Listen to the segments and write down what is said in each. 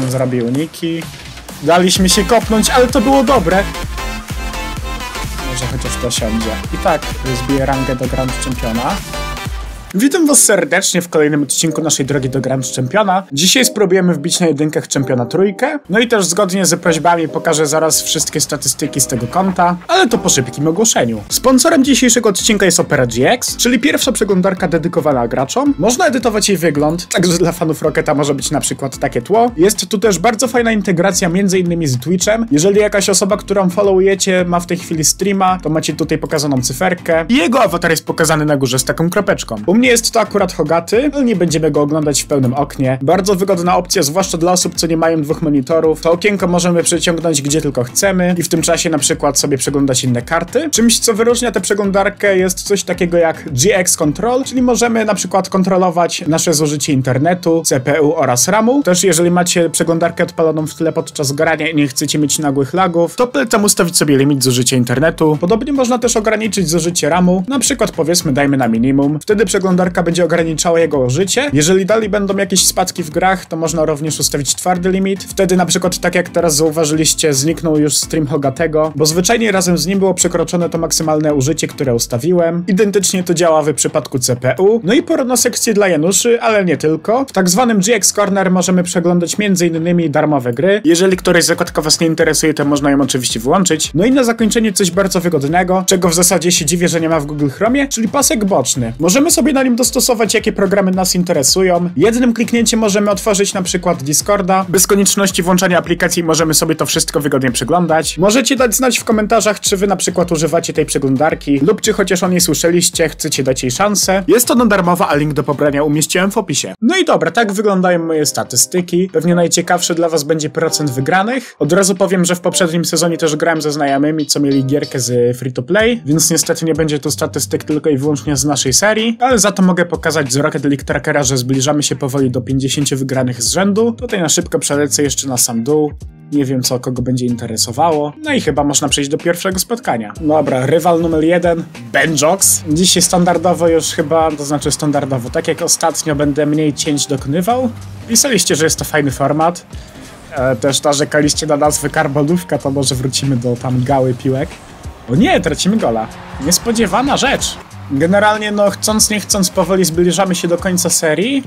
Tam zrobił niki. Daliśmy się kopnąć, ale to było dobre. Może chociaż to siądzie. I tak zbiję rangę do Grand Championa. Witam was serdecznie w kolejnym odcinku naszej drogi do Grand Championa. Dzisiaj spróbujemy wbić na jedynkach Championa trójkę. No i też zgodnie z prośbami pokażę zaraz wszystkie statystyki z tego konta, ale to po szybkim ogłoszeniu. Sponsorem dzisiejszego odcinka jest Opera GX, czyli pierwsza przeglądarka dedykowana graczom. Można edytować jej wygląd, także dla fanów Rocketa może być na przykład takie tło. Jest tu też bardzo fajna integracja m.in. z Twitchem. Jeżeli jakaś osoba, którą followujecie, ma w tej chwili streama, to macie tutaj pokazaną cyferkę. I jego awatar jest pokazany na górze z taką kropeczką. Nie jest to akurat Hogaty, ale nie będziemy go oglądać w pełnym oknie. Bardzo wygodna opcja, zwłaszcza dla osób, co nie mają dwóch monitorów. To okienko możemy przeciągnąć gdzie tylko chcemy i w tym czasie na przykład sobie przeglądać inne karty. Czymś, co wyróżnia tę przeglądarkę, jest coś takiego jak GX Control, czyli możemy na przykład kontrolować nasze zużycie internetu, CPU oraz RAM-u. Też jeżeli macie przeglądarkę odpaloną w tle podczas grania i nie chcecie mieć nagłych lagów, to polecam ustawić sobie limit zużycia internetu. Podobnie można też ograniczyć zużycie RAM-u, na przykład powiedzmy dajmy na minimum. Wtedy przeglądarka będzie ograniczała jego życie. Jeżeli dalej będą jakieś spadki w grach, to można również ustawić twardy limit. Wtedy na przykład, tak jak teraz zauważyliście, zniknął już stream Hogatego, bo zwyczajnie razem z nim było przekroczone to maksymalne użycie, które ustawiłem. Identycznie to działa w przypadku CPU. No i pora na sekcję dla Januszy, ale nie tylko. W tak zwanym GX Corner możemy przeglądać m.in. darmowe gry. Jeżeli któraś zakładka was nie interesuje, to można ją oczywiście wyłączyć. No i na zakończenie coś bardzo wygodnego, czego w zasadzie się dziwię, że nie ma w Google Chromie, czyli pasek boczny. Możemy sobie na nim dostosować, jakie programy nas interesują. Jednym kliknięciem możemy otworzyć na przykład Discorda. Bez konieczności włączania aplikacji możemy sobie to wszystko wygodnie przeglądać. Możecie dać znać w komentarzach, czy wy na przykład używacie tej przeglądarki lub czy chociaż o niej słyszeliście, chcecie dać jej szansę. Jest ona darmowa, a link do pobrania umieściłem w opisie. No i dobra, tak wyglądają moje statystyki. Pewnie najciekawszy dla was będzie procent wygranych. Od razu powiem, że w poprzednim sezonie też grałem ze znajomymi, co mieli gierkę z free to play, więc niestety nie będzie tu statystyk tylko i wyłącznie z naszej serii, ale za to mogę pokazać z Rocket League Trackera, że zbliżamy się powoli do 50 wygranych z rzędu. Tutaj na szybko przelecę jeszcze na sam dół. Nie wiem, co kogo będzie interesowało. No i chyba można przejść do pierwszego spotkania. Dobra, rywal numer 1, Benjox. Dzisiaj standardowo już chyba, to znaczy standardowo, tak jak ostatnio, będę mniej cięć dokonywał. Pisaliście, że jest to fajny format. Też narzekaliście na nazwy karbonówka, to może wrócimy do tam gały piłek. O nie, tracimy gola. Niespodziewana rzecz. Generalnie, no chcąc nie chcąc, powoli zbliżamy się do końca serii.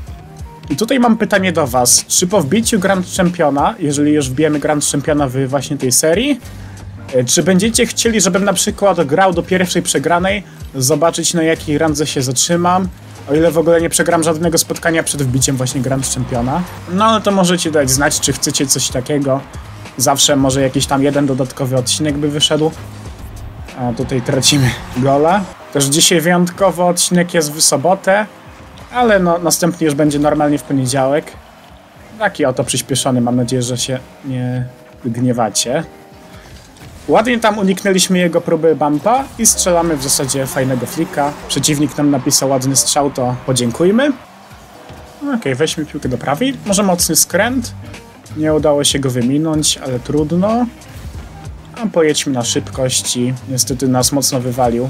I tutaj mam pytanie do was. Czy po wbiciu Grand Championa, jeżeli już wbijemy Grand Championa w właśnie tej serii, czy będziecie chcieli, żebym na przykład grał do pierwszej przegranej, zobaczyć na jakiej randze się zatrzymam, o ile w ogóle nie przegram żadnego spotkania przed wbiciem właśnie Grand Championa? No ale to możecie dać znać, czy chcecie coś takiego. Zawsze może jakiś tam jeden dodatkowy odcinek by wyszedł. A tutaj tracimy gola. Też dzisiaj wyjątkowo odcinek jest w sobotę, ale no, następny już będzie normalnie w poniedziałek. Taki oto przyspieszony, mam nadzieję, że się nie gniewacie. Ładnie tam uniknęliśmy jego próby bumpa i strzelamy w zasadzie fajnego flika. Przeciwnik nam napisał ładny strzał, to podziękujmy. Okej, weźmy piłkę do prawej. Może mocny skręt. Nie udało się go wyminąć, ale trudno. A pojedźmy na szybkości. Niestety nas mocno wywalił.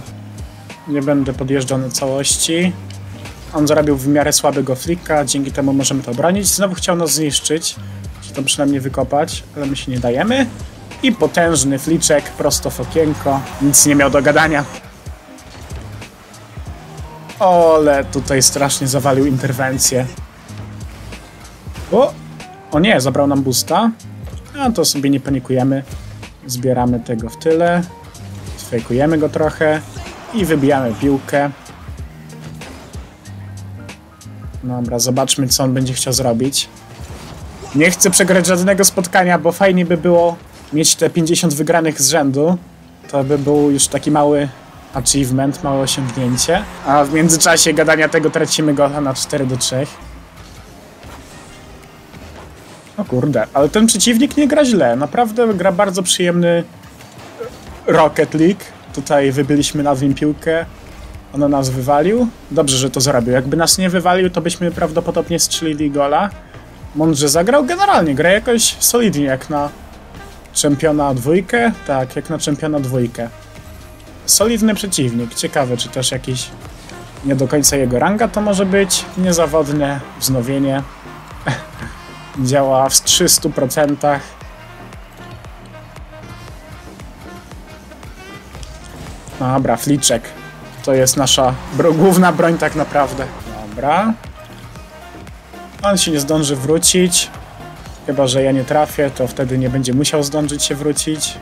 Nie będę podjeżdżał na całości. On zrobił w miarę słabego flika, dzięki temu możemy to obronić. Znowu chciał nas zniszczyć, czy to przynajmniej wykopać, ale my się nie dajemy. I potężny fliczek, prosto w okienko. Nic nie miał do gadania. Ole, tutaj strasznie zawalił interwencję. O nie, zabrał nam boosta. A to sobie nie panikujemy. Zbieramy tego w tyle. Sfejkujemy go trochę. I wybijamy piłkę. Dobra, zobaczmy, co on będzie chciał zrobić. Nie chcę przegrać żadnego spotkania, bo fajnie by było mieć te 50 wygranych z rzędu. To by był już taki mały achievement, małe osiągnięcie. A w międzyczasie gadania tego tracimy gola na 4-3. O kurde, ale ten przeciwnik nie gra źle. Naprawdę gra bardzo przyjemny Rocket League. Tutaj wybiliśmy nad nim piłkę. On nas wywalił. Dobrze, że to zrobił. Jakby nas nie wywalił, to byśmy prawdopodobnie strzelili gola. Mądrze zagrał. Generalnie gra jakoś solidnie, jak na Championa dwójkę. Tak, jak na Championa dwójkę. Solidny przeciwnik. Ciekawe, czy też jakiś nie do końca jego ranga to może być. Niezawodne wznowienie. działa w 300%. Dobra, fliczek. To jest nasza główna broń tak naprawdę. Dobra. On się nie zdąży wrócić. Chyba że ja nie trafię, to wtedy nie będzie musiał zdążyć się wrócić.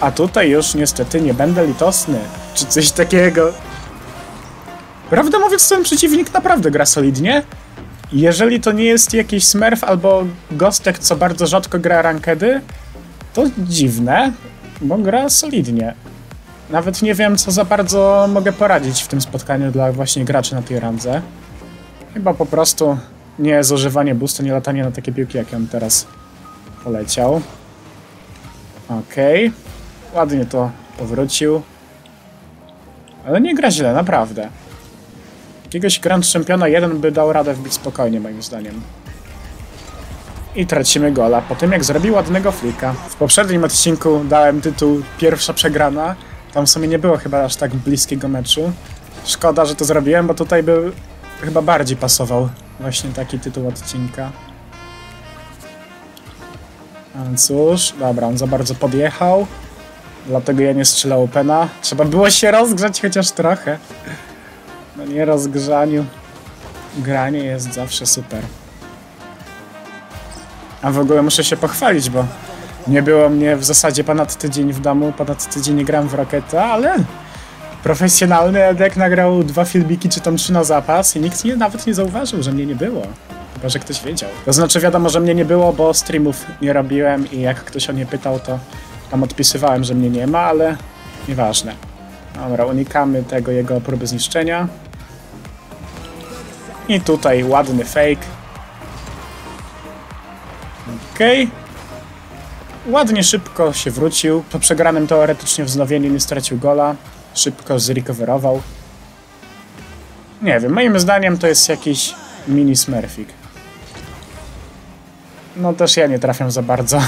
A tutaj już niestety nie będę litosny. Czy coś takiego. Prawdę mówiąc, ten przeciwnik naprawdę gra solidnie. Jeżeli to nie jest jakiś smurf albo gostek, co bardzo rzadko gra rankedy, to dziwne, bo gra solidnie. Nawet nie wiem, co za bardzo mogę poradzić w tym spotkaniu dla właśnie graczy na tej randze. Chyba po prostu nie zużywanie boostu, nie latanie na takie piłki, jak on teraz poleciał. Okej. Ładnie to powrócił. Ale nie gra źle, naprawdę. Jakiegoś Grand Championa 1 by dał radę wbić spokojnie, moim zdaniem. I tracimy gola po tym, jak zrobił ładnego flika. W poprzednim odcinku dałem tytuł Pierwsza przegrana. Tam w sumie nie było chyba aż tak bliskiego meczu. Szkoda, że to zrobiłem, bo tutaj by chyba bardziej pasował właśnie taki tytuł odcinka. No cóż, dobra, on za bardzo podjechał. Dlatego ja nie strzelę opena. Trzeba było się rozgrzać chociaż trochę. No nie rozgrzaniu. Granie jest zawsze super. A w ogóle muszę się pochwalić, bo nie było mnie w zasadzie ponad tydzień w domu, ponad tydzień nie gram w Rocketa, ale profesjonalny Edek nagrał 2 filmiki czy tam 3 na zapas i nikt nawet nie zauważył, że mnie nie było. Chyba że ktoś wiedział. To znaczy wiadomo, że mnie nie było, bo streamów nie robiłem i jak ktoś o nie pytał, to tam odpisywałem, że mnie nie ma, ale nieważne. Dobra, unikamy tego jego próby zniszczenia. I tutaj ładny fake. Okej. Ładnie, szybko się wrócił. Po przegranym teoretycznie wznowieniu nie stracił gola. Szybko zrecoverował. Nie wiem, moim zdaniem to jest jakiś mini smurfik. No też ja nie trafiam za bardzo,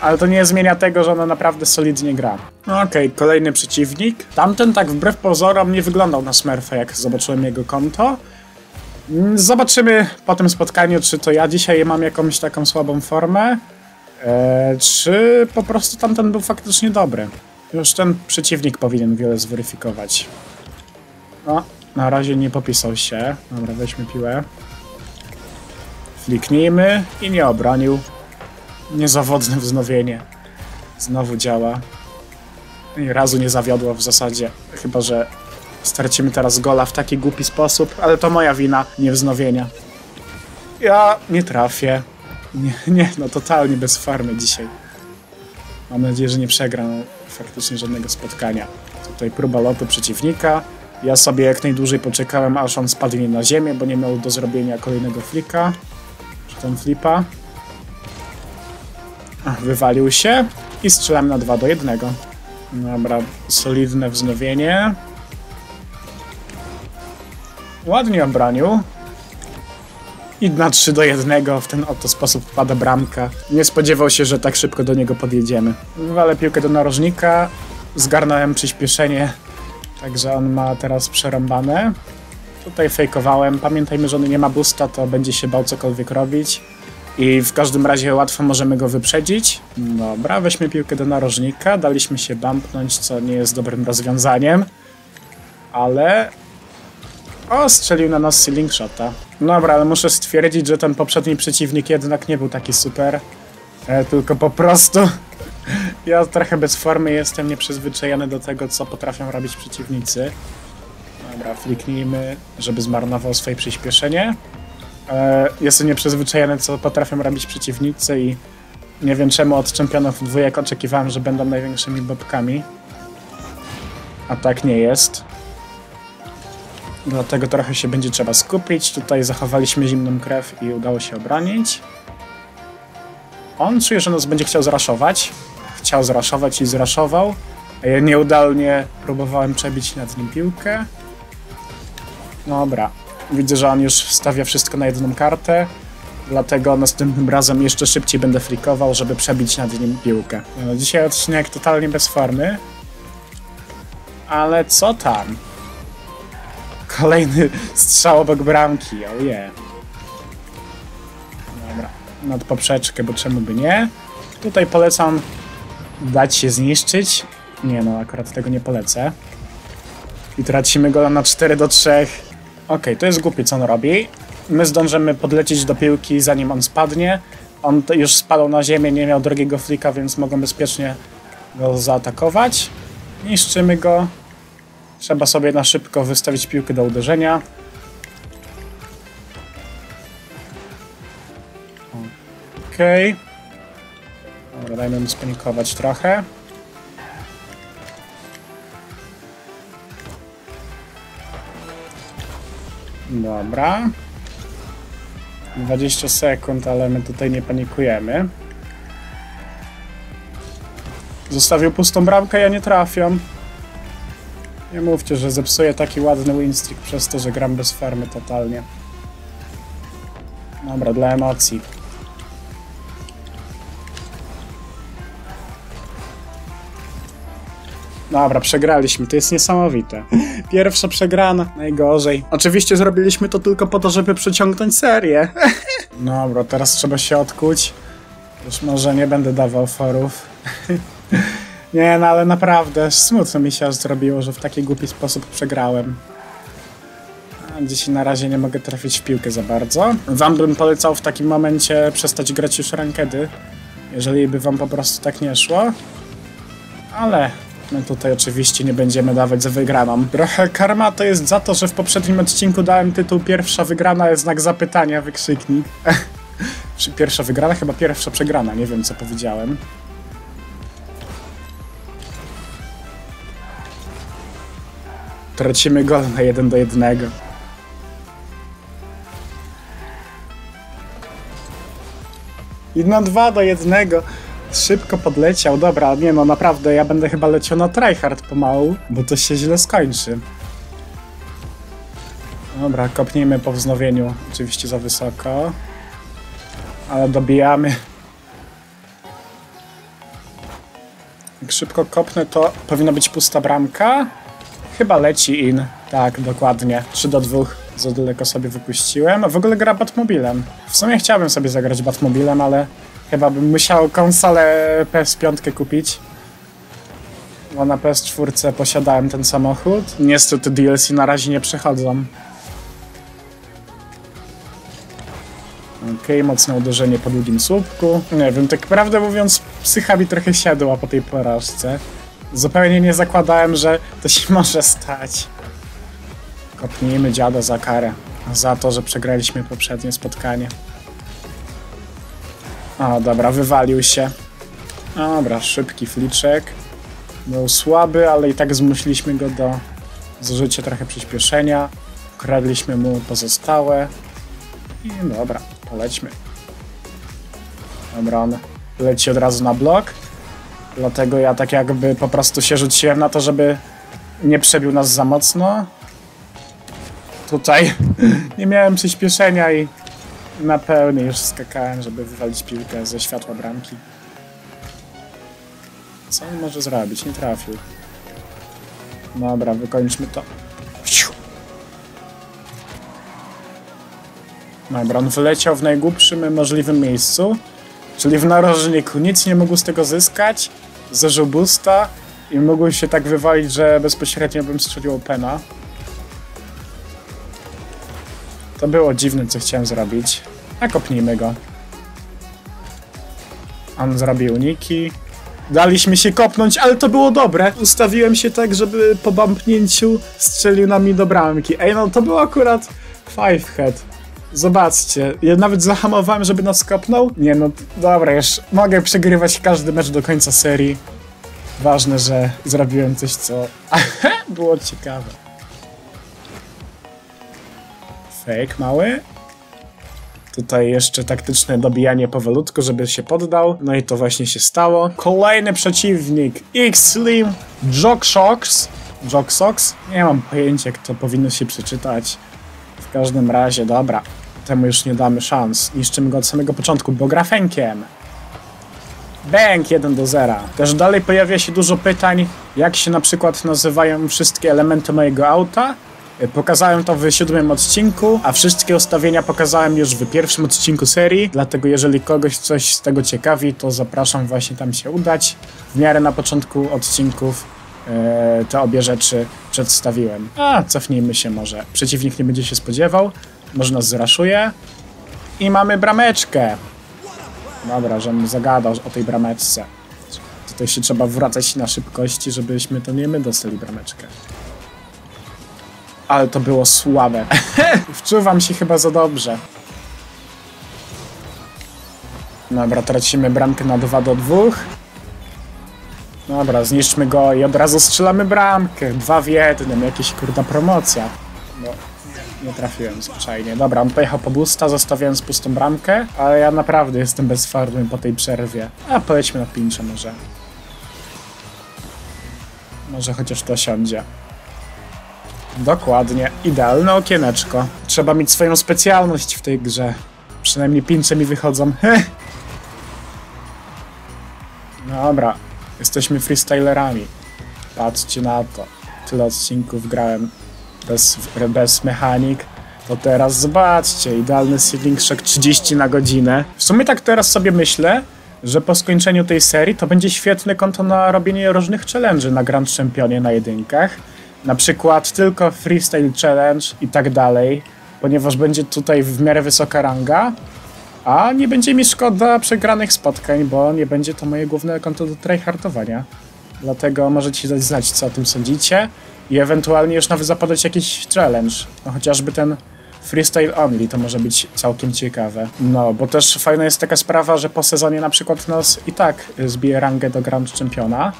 ale to nie zmienia tego, że ona naprawdę solidnie gra. Okej, kolejny przeciwnik. Tamten tak wbrew pozorom nie wyglądał na smurfa, jak zobaczyłem jego konto. Zobaczymy po tym spotkaniu, czy to ja dzisiaj mam jakąś taką słabą formę, czy po prostu tamten był faktycznie dobry. Już ten przeciwnik powinien wiele zweryfikować. No, na razie nie popisał się. Dobra, weźmy piłę. Fliknijmy i nie obronił. Niezawodne wznowienie. Znowu działa. I razu nie zawiodło w zasadzie. Chyba że stracimy teraz gola w taki głupi sposób, ale to moja wina, nie wznowienia. Ja nie trafię. Nie, no totalnie bez farmy dzisiaj. Mam nadzieję, że nie przegram faktycznie żadnego spotkania. Tutaj próba lotu przeciwnika. Ja sobie jak najdłużej poczekałem, aż on spadnie na ziemię, bo nie miał do zrobienia kolejnego flika. Czy tam flipa. Wywalił się i strzelam na 2-1. Dobra, solidne wznowienie. Ładnie obronił. I na 3-1 w ten oto sposób pada bramka. Nie spodziewał się, że tak szybko do niego podjedziemy. Wywalę piłkę do narożnika. Zgarnąłem przyspieszenie, także on ma teraz przerąbane. Tutaj fejkowałem. Pamiętajmy, że on nie ma boosta, to będzie się bał cokolwiek robić. I w każdym razie łatwo możemy go wyprzedzić. Dobra, weźmy piłkę do narożnika. Daliśmy się bumpnąć, co nie jest dobrym rozwiązaniem. Ale... O, strzelił na nas ceiling shota. Dobra, ale muszę stwierdzić, że ten poprzedni przeciwnik jednak nie był taki super. Tylko po prostu... Ja trochę bez formy jestem, nieprzyzwyczajony do tego, co potrafią robić przeciwnicy. Dobra, fliknijmy, żeby zmarnował swoje przyspieszenie. Jestem nieprzyzwyczajony, co potrafią robić przeciwnicy i... Nie wiem czemu od Championów dwójek oczekiwałem, że będą największymi bobkami. A tak nie jest. Dlatego trochę się będzie trzeba skupić. Tutaj zachowaliśmy zimną krew i udało się obronić. On czuje, że nas będzie chciał zraszować. Chciał zraszować i zraszował. Ja nieudalnie próbowałem przebić nad nim piłkę. Dobra. Widzę, że on już stawia wszystko na jedną kartę. Dlatego następnym razem jeszcze szybciej będę flikował, żeby przebić nad nim piłkę. No, dzisiaj odcinek totalnie bez formy. Ale co tam? Kolejny strzał obok bramki, oh yeah. Dobra, nad poprzeczkę, bo czemu by nie? Tutaj polecam dać się zniszczyć. Nie no, akurat tego nie polecę. I tracimy go na 4-3. Okej, to jest głupie, co on robi. My zdążymy podlecieć do piłki, zanim on spadnie. On już spadł na ziemię, nie miał drugiego flika, więc mogą bezpiecznie go zaatakować. Niszczymy go. Trzeba sobie na szybko wystawić piłkę do uderzenia. Okej. Dobra, dajmy mu spanikować trochę. Dobra. 20 sekund, ale my tutaj nie panikujemy. Zostawił pustą bramkę, ja nie trafiam. Nie mówcie, że zepsuję taki ładny winstreak przez to, że gram bez farmy totalnie. Dobra, dla emocji. Dobra, przegraliśmy, to jest niesamowite. Pierwsza przegrana, najgorzej. Oczywiście zrobiliśmy to tylko po to, żeby przyciągnąć serię. Dobra, teraz trzeba się odkuć. Już może nie będę dawał forów. Nie no, ale naprawdę smutno mi się aż zrobiło, że w taki głupi sposób przegrałem. A dziś na razie nie mogę trafić w piłkę za bardzo. Wam bym polecał w takim momencie przestać grać już rankedy, jeżeli by wam po prostu tak nie szło. Ale my tutaj oczywiście nie będziemy dawać za wygraną. Trochę karma to jest za to, że w poprzednim odcinku dałem tytuł Pierwsza wygrana, znak zapytania, wykrzyknik. Czy pierwsza wygrana? Chyba pierwsza przegrana, nie wiem co powiedziałem. Tracimy gol na 1-1. I na 2-1. Szybko podleciał. Dobra, nie no, naprawdę, ja będę chyba leciał na tryhard pomału, bo to się źle skończy. Dobra, kopnijmy po wznowieniu. Oczywiście za wysoko. Ale dobijamy. Jak szybko kopnę, to powinna być pusta bramka. Chyba leci in. Tak, dokładnie. 3-2. Za daleko sobie wypuściłem. W ogóle gra Batmobilem. W sumie chciałbym sobie zagrać Batmobilem, ale chyba bym musiał konsolę PS5 kupić. Bo na PS4 posiadałem ten samochód. Niestety DLC na razie nie przechodzą. Okej, mocne uderzenie po długim słupku. Nie wiem, tak prawdę mówiąc, psycha mi trochę siadła po tej porażce. Zupełnie nie zakładałem, że to się może stać. Kopnijmy dziada za karę. Za to, że przegraliśmy poprzednie spotkanie. O, dobra, wywalił się. Dobra, szybki fliczek. Był słaby, ale i tak zmusiliśmy go do zużycia trochę przyspieszenia. Ukradliśmy mu pozostałe. I dobra, polećmy. Dobra, on leci od razu na blok. Dlatego ja tak jakby po prostu się rzuciłem na to, żeby nie przebił nas za mocno. Tutaj nie miałem przyspieszenia i na pełni już skakałem, żeby wywalić piłkę ze światła bramki. Co on może zrobić? Nie trafił. Dobra, wykończmy to. Dobra, on wyleciał w najgłupszym możliwym miejscu. Czyli w narożniku, nic nie mógł z tego zyskać, zeżył busta i mógł się tak wywalić, że bezpośrednio bym strzelił opena. To było dziwne, co chciałem zrobić. A kopnijmy go. On zrobił uniki. Daliśmy się kopnąć, ale to było dobre. Ustawiłem się tak, żeby po bumpnięciu strzelił nami do bramki. Ej, no to był akurat five head. Zobaczcie, ja nawet zahamowałem, żeby nas kopnął. Nie no, dobra, już mogę przegrywać każdy mecz do końca serii. Ważne, że zrobiłem coś, co było ciekawe. Fake mały. Tutaj jeszcze taktyczne dobijanie powolutku, żeby się poddał. No i to właśnie się stało. Kolejny przeciwnik. X-Slim. Joxox. Nie mam pojęcia, jak to powinno się przeczytać. W każdym razie, dobra, temu już nie damy szans. Niszczymy go od samego początku, bo gra fękiem. Bęk, 1-0. Też dalej pojawia się dużo pytań, jak się na przykład nazywają wszystkie elementy mojego auta Pokazałem to w 7. odcinku, a wszystkie ustawienia pokazałem już w pierwszym odcinku serii, dlatego jeżeli kogoś coś z tego ciekawi, to zapraszam właśnie tam się udać. W miarę na początku odcinków te obie rzeczy przedstawiłem. A, cofnijmy się może. Przeciwnik nie będzie się spodziewał, może nas zraszuje. I mamy brameczkę. Dobra, żebym zagadał o tej brameczce. Tutaj się trzeba wracać na szybkości, żebyśmy to nie my dostali brameczkę. Ale to było słabe. Wczuwam się chyba za dobrze. Dobra, tracimy bramkę na 2-2. Dobra, zniszczmy go i od razu strzelamy bramkę. 2 w 1, jakieś kurda promocja. No, nie trafiłem zwyczajnie. Dobra, on pojechał po busta, zostawiając pustą bramkę. Ale ja naprawdę jestem bez farmy po tej przerwie. A pojedźmy na pincze może. Może chociaż to siądzie. Dokładnie, idealne okieneczko. Trzeba mieć swoją specjalność w tej grze. Przynajmniej pincze mi wychodzą. Dobra, jesteśmy freestylerami. Patrzcie na to. Tyle odcinków grałem bez mechanik. To teraz zobaczcie, idealny Seedling Shock 30 na godzinę. W sumie tak teraz sobie myślę, że po skończeniu tej serii to będzie świetne konto na robienie różnych challenge'y na Grand Championie na jedynkach. Na przykład tylko Freestyle Challenge i tak dalej, ponieważ będzie tutaj w miarę wysoka ranga, a nie będzie mi szkoda przegranych spotkań, bo nie będzie to moje główne konto do tryhardowania. Dlatego możecie dać znać, co o tym sądzicie i ewentualnie już nawet zapadać jakiś challenge, no chociażby ten Freestyle Only, to może być całkiem ciekawe. No, bo też fajna jest taka sprawa, że po sezonie na przykład nas i tak zbije rangę do Grand Championa.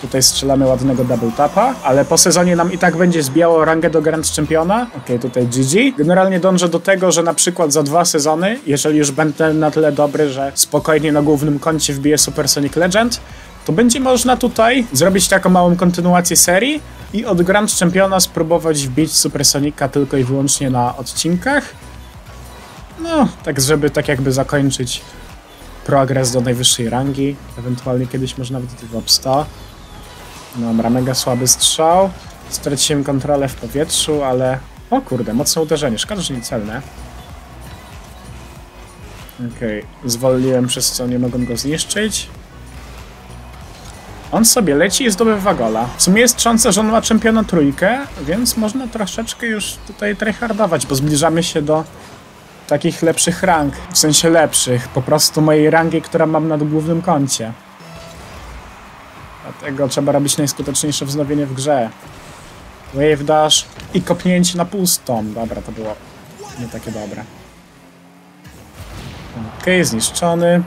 Tutaj strzelamy ładnego double tapa, ale po sezonie nam i tak będzie zbijało rangę do Grand Championa. Okej, tutaj GG. Generalnie dążę do tego, że na przykład za 2 sezony, jeżeli już będę na tyle dobry, że spokojnie na głównym koncie wbiję Super Sonic Legend, to będzie można tutaj zrobić taką małą kontynuację serii i od Grand Championa spróbować wbić Super Sonica tylko i wyłącznie na odcinkach. No, tak żeby tak jakby zakończyć progres do najwyższej rangi. Ewentualnie kiedyś może nawet do top 100. Dobra, mega słaby strzał. Straciłem kontrolę w powietrzu, ale... O kurde, mocne uderzenie. Szkoda, że niecelne. Okej, zwolniłem, przez co nie mogłem go zniszczyć. On sobie leci i zdobywa gola. W sumie jest szansa, że on ma czempiona trójkę, więc można troszeczkę już tutaj tryhardować, bo zbliżamy się do takich lepszych rang. W sensie lepszych, po prostu mojej rangi, która mam na głównym koncie. Dlatego trzeba robić najskuteczniejsze wznowienie w grze. Wave dash i kopnięcie na pustą. Dobra, to było nie takie dobre. Okej, zniszczony.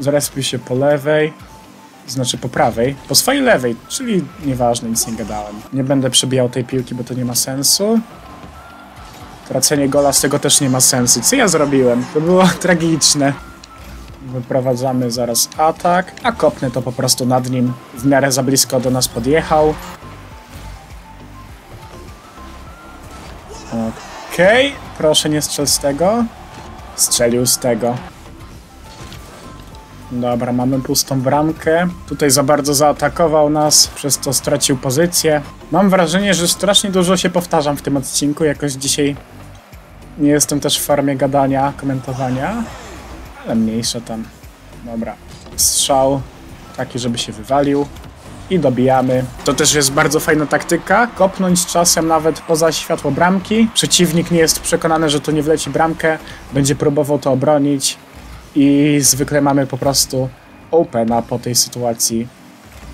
Zrespił się po lewej. Znaczy po prawej. Po swojej lewej, czyli nieważne, nic nie gadałem. Nie będę przebijał tej piłki, bo to nie ma sensu. Tracenie gola z tego też nie ma sensu. Co ja zrobiłem? To było tragiczne. Wyprowadzamy zaraz atak, a kopnę to po prostu nad nim. W miarę za blisko do nas podjechał. Okej, proszę nie strzel z tego. Strzelił z tego. Dobra, mamy pustą bramkę. Tutaj za bardzo zaatakował nas, przez to stracił pozycję. Mam wrażenie, że strasznie dużo się powtarzam w tym odcinku. Jakoś dzisiaj nie jestem też w formie gadania, komentowania. Ale mniejsza tam. Dobra. Strzał. Taki, żeby się wywalił. I dobijamy. To też jest bardzo fajna taktyka. Kopnąć czasem nawet poza światło bramki. Przeciwnik nie jest przekonany, że to nie wleci bramkę. Będzie próbował to obronić. I zwykle mamy po prostu opena po tej sytuacji.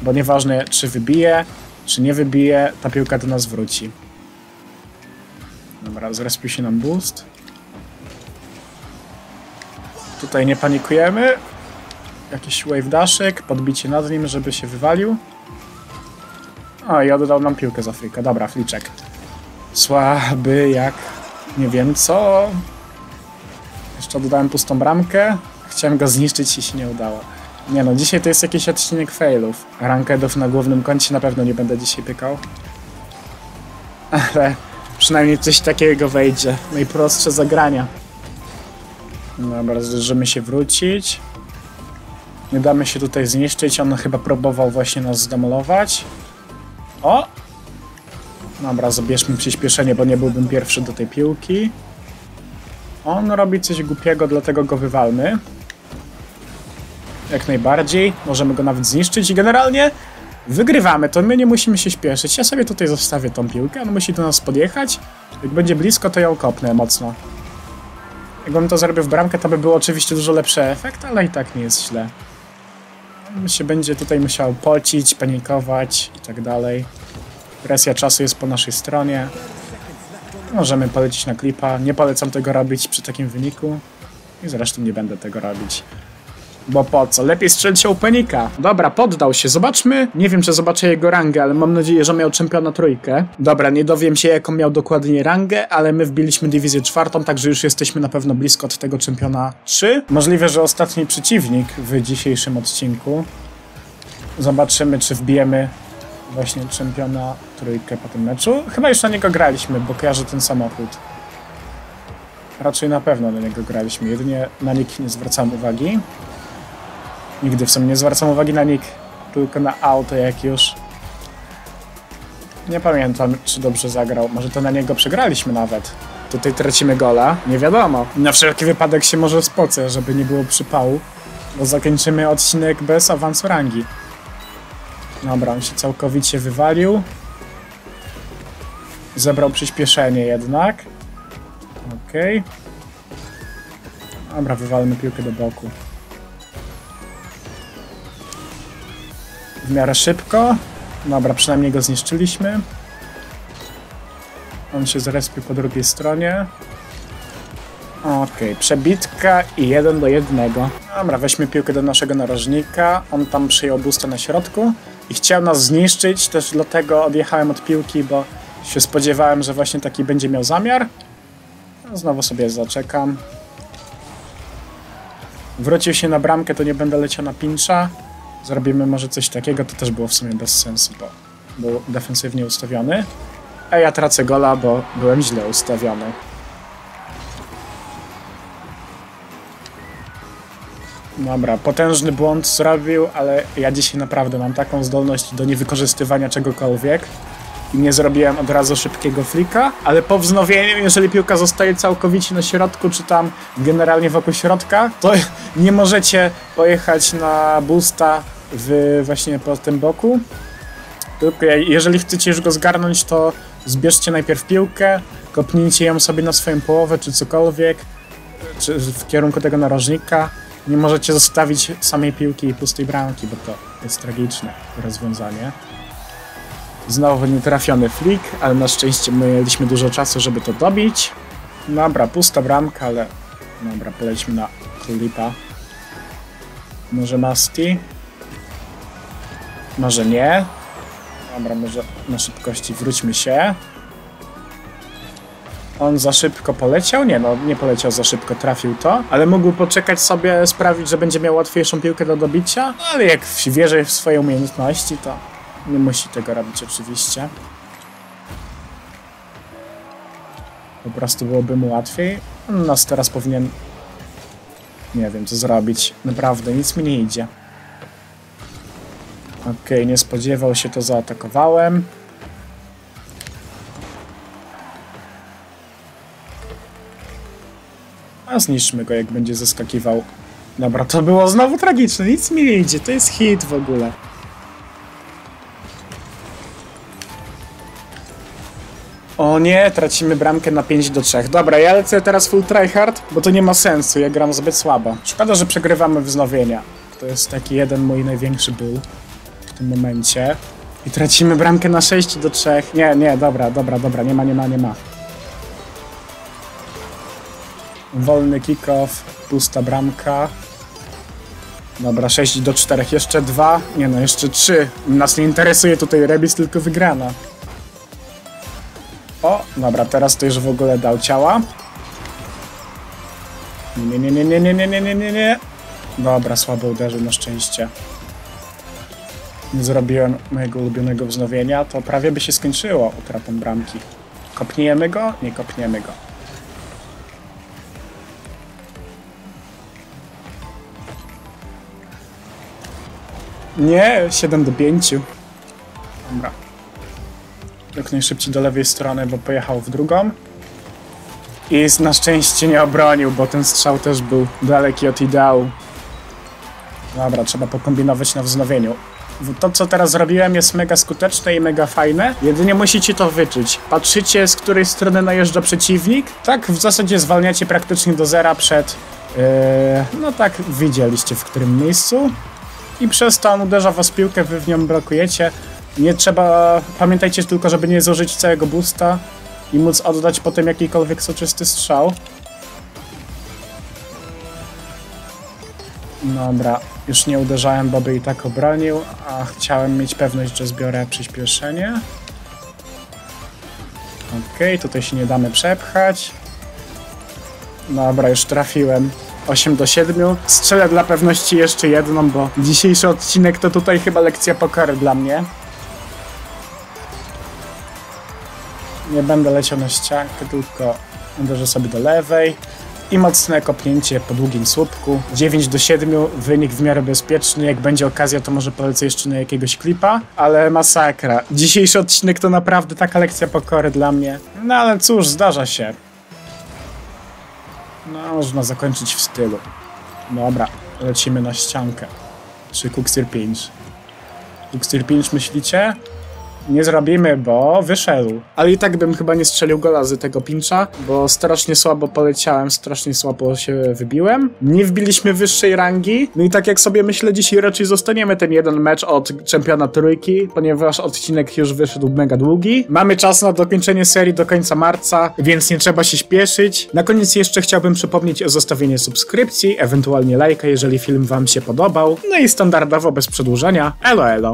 Bo nieważne, czy wybije, czy nie wybije, ta piłka do nas wróci. Dobra, zrespił się nam boost. Tutaj nie panikujemy. Jakiś wave daszek, podbicie nad nim, żeby się wywalił. O, i oddał nam piłkę z Afryka. Dobra, fliczek. Słaby jak nie wiem co. Jeszcze dodałem pustą bramkę. Chciałem go zniszczyć i się nie udało. Nie no, dzisiaj to jest jakiś odcinek failów. Rankedów na głównym koncie na pewno nie będę dzisiaj pykał. Ale przynajmniej coś takiego wejdzie. Najprostsze zagrania. Dobra, zdążymy się wrócić. Nie damy się tutaj zniszczyć, on chyba próbował właśnie nas zdemolować. O! Dobra, zabierzmy przyspieszenie, bo nie byłbym pierwszy do tej piłki. On robi coś głupiego, dlatego go wywalmy. Jak najbardziej. Możemy go nawet zniszczyć i generalnie wygrywamy, to my nie musimy się śpieszyć. Ja sobie tutaj zostawię tą piłkę, on musi do nas podjechać. Jak będzie blisko, to ją kopnę mocno. Jakbym to zrobił w bramkę, to by był oczywiście dużo lepszy efekt, ale i tak nie jest źle. On się będzie tutaj musiał pocić, panikować i tak dalej. Presja czasu jest po naszej stronie. Możemy polecić na klipa. Nie polecam tego robić przy takim wyniku. I zresztą nie będę tego robić. Bo po co? Lepiej strzelć się u Penika. Dobra, poddał się. Zobaczmy. Nie wiem, czy zobaczę jego rangę, ale mam nadzieję, że miał czempiona trójkę. Dobra, nie dowiem się, jaką miał dokładnie rangę, ale my wbiliśmy dywizję czwartą, także już jesteśmy na pewno blisko od tego czempiona 3. Możliwe, że ostatni przeciwnik w dzisiejszym odcinku. Zobaczymy, czy wbijemy właśnie czempiona trójkę po tym meczu. Chyba już na niego graliśmy, bo kojarzę ten samochód. Raczej na pewno na niego graliśmy, jedynie na nikt nie zwracam uwagi. Nigdy w sumie nie zwracam uwagi na nick, tylko na auto jak już. Nie pamiętam, czy dobrze zagrał. Może to na niego przegraliśmy nawet. Tutaj tracimy gola, nie wiadomo. Na wszelki wypadek się może spocę, żeby nie było przypału. Bo zakończymy odcinek bez awansu rangi. Dobra, on się całkowicie wywalił. Zebrał przyspieszenie jednak. Okej. Dobra, wywalmy piłkę do boku. W miarę szybko. Dobra, przynajmniej go zniszczyliśmy. On się zrespił po drugiej stronie. Okej, przebitka i 1-1. Dobra, weźmy piłkę do naszego narożnika. On tam przyjął boosta na środku i chciał nas zniszczyć, też dlatego odjechałem od piłki, bo się spodziewałem, że właśnie taki będzie miał zamiar. Znowu sobie zaczekam. Wrócił się na bramkę, to nie będę leciał na pincha. Zrobimy może coś takiego, to też było w sumie bez sensu, bo był defensywnie ustawiony. A ja tracę gola, bo byłem źle ustawiony. Dobra, potężny błąd zrobił, ale ja dzisiaj naprawdę mam taką zdolność do niewykorzystywania czegokolwiek. I nie zrobiłem od razu szybkiego flika, ale po wznowieniu, jeżeli piłka zostaje całkowicie na środku, czy tam generalnie wokół środka, to nie możecie pojechać na boosta właśnie po tym boku. Tylko jeżeli chcecie już go zgarnąć, to zbierzcie najpierw piłkę, kopnijcie ją sobie na swoją połowę, czy cokolwiek, czy w kierunku tego narożnika. Nie możecie zostawić samej piłki i pustej bramki, bo to jest tragiczne rozwiązanie. Znowu nietrafiony flik, ale na szczęście mieliśmy dużo czasu, żeby to dobić. Dobra, pusta bramka, ale... Dobra, polećmy na klipa. Może Masti? Może nie? Dobra, może na szybkości wróćmy się. On za szybko poleciał? Nie, no nie poleciał za szybko, trafił to. Ale mógł poczekać sobie, sprawić, że będzie miał łatwiejszą piłkę do dobicia. No, ale jak wierzy w swoje umiejętności, to... Nie musi tego robić oczywiście. Po prostu byłoby mu łatwiej. On nas teraz powinien... Nie wiem co zrobić. Naprawdę, nic mi nie idzie. Okej, nie spodziewał się, to zaatakowałem. A zniszczmy go, jak będzie zeskakiwał. Dobra, to było znowu tragiczne. Nic mi nie idzie, to jest hit w ogóle. O nie, tracimy bramkę na 5-3. Dobra, ja lecę teraz full tryhard, bo to nie ma sensu, ja gram zbyt słabo. Szkoda, że przegrywamy wznowienia. To jest taki jeden mój największy ból w tym momencie. I tracimy bramkę na 6-3. Nie, dobra, nie ma. Wolny kick-off, pusta bramka. Dobra, 6-4, jeszcze 2. Nie no, jeszcze 3. Nas nie interesuje tutaj remis, tylko wygrana. O, dobra, teraz to już w ogóle dał ciała. Nie. Dobra, słabo uderzył na szczęście. Nie zrobiłem mojego ulubionego wznowienia, to prawie by się skończyło utratą bramki. Kopniemy go? Nie kopniemy go. Nie, 7-5. Dobra. jak najszybciej do lewej strony, bo pojechał w drugą. I na szczęście nie obronił, bo ten strzał też był daleki od ideału. Dobra, trzeba pokombinować na wznowieniu. To, co teraz zrobiłem, jest mega skuteczne i mega fajne. Jedynie musicie to wyczuć. Patrzycie, z której strony najeżdża przeciwnik. Tak w zasadzie zwalniacie praktycznie do zera przed... no tak, widzieliście w którym miejscu. I przez to on uderza was piłkę, wy w nią blokujecie. Nie trzeba... Pamiętajcie tylko, żeby nie zużyć całego boosta i móc oddać potem jakikolwiek soczysty strzał. Dobra, już nie uderzałem, bo by i tak obronił, a chciałem mieć pewność, że zbiorę przyspieszenie. Okej, tutaj się nie damy przepchać. Dobra, już trafiłem. 8-7. Strzelę dla pewności jeszcze jedną, bo dzisiejszy odcinek to tutaj chyba lekcja pokory dla mnie. Nie będę leciał na ściankę, tylko uderzę sobie do lewej. I mocne kopnięcie po długim słupku. 9-7, wynik w miarę bezpieczny. Jak będzie okazja, to może polecę jeszcze na jakiegoś klipa. Ale masakra. Dzisiejszy odcinek to naprawdę taka lekcja pokory dla mnie. No ale cóż, zdarza się. No, można zakończyć w stylu. Dobra, lecimy na ściankę. Czy Kuksir 5? Kuksir 5 myślicie? Nie zrobimy, bo wyszedł. Ale i tak bym chyba nie strzelił gola z tego pincza, bo strasznie słabo poleciałem, strasznie słabo się wybiłem. Nie wbiliśmy wyższej rangi. No i tak jak sobie myślę, dzisiaj raczej zostaniemy ten jeden mecz od czempiona trójki, ponieważ odcinek już wyszedł mega długi. Mamy czas na dokończenie serii do końca marca, więc nie trzeba się śpieszyć. Na koniec jeszcze chciałbym przypomnieć o zostawieniu subskrypcji, ewentualnie lajka, jeżeli film wam się podobał. No i standardowo bez przedłużenia. Elo, elo.